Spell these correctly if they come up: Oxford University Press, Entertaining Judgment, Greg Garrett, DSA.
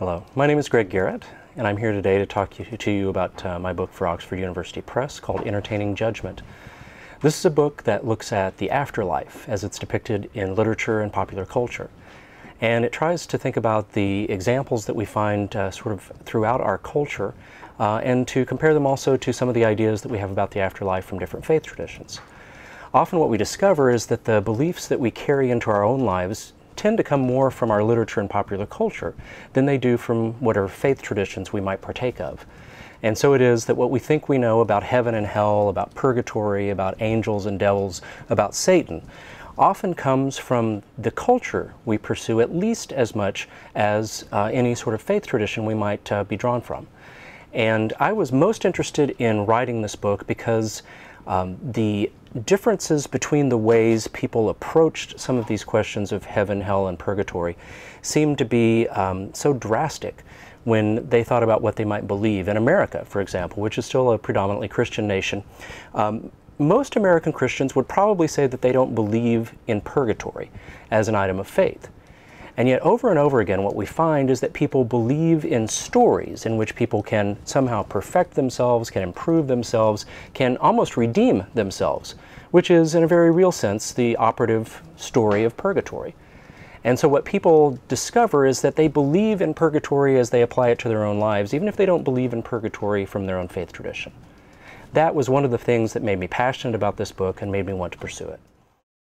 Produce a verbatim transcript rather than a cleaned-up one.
Hello, my name is Greg Garrett, and I'm here today to talk to you, to you about uh, my book for Oxford University Press called Entertaining Judgment. This is a book that looks at the afterlife as it's depicted in literature and popular culture. And it tries to think about the examples that we find uh, sort of throughout our culture uh, and to compare them also to some of the ideas that we have about the afterlife from different faith traditions. Often what we discover is that the beliefs that we carry into our own lives tend to come more from our literature and popular culture than they do from whatever faith traditions we might partake of. And so it is that what we think we know about heaven and hell, about purgatory, about angels and devils, about Satan, often comes from the culture we pursue at least as much as uh, any sort of faith tradition we might uh, be drawn from. And I was most interested in writing this book because um, the differences between the ways people approached some of these questions of heaven, hell, and purgatory seemed to be um, so drastic when they thought about what they might believe. In America, for example, which is still a predominantly Christian nation, um, most American Christians would probably say that they don't believe in purgatory as an item of faith. And yet over and over again what we find is that people believe in stories in which people can somehow perfect themselves, can improve themselves, can almost redeem themselves, which is in a very real sense the operative story of purgatory. And so what people discover is that they believe in purgatory as they apply it to their own lives, even if they don't believe in purgatory from their own faith tradition. That was one of the things that made me passionate about this book and made me want to pursue it.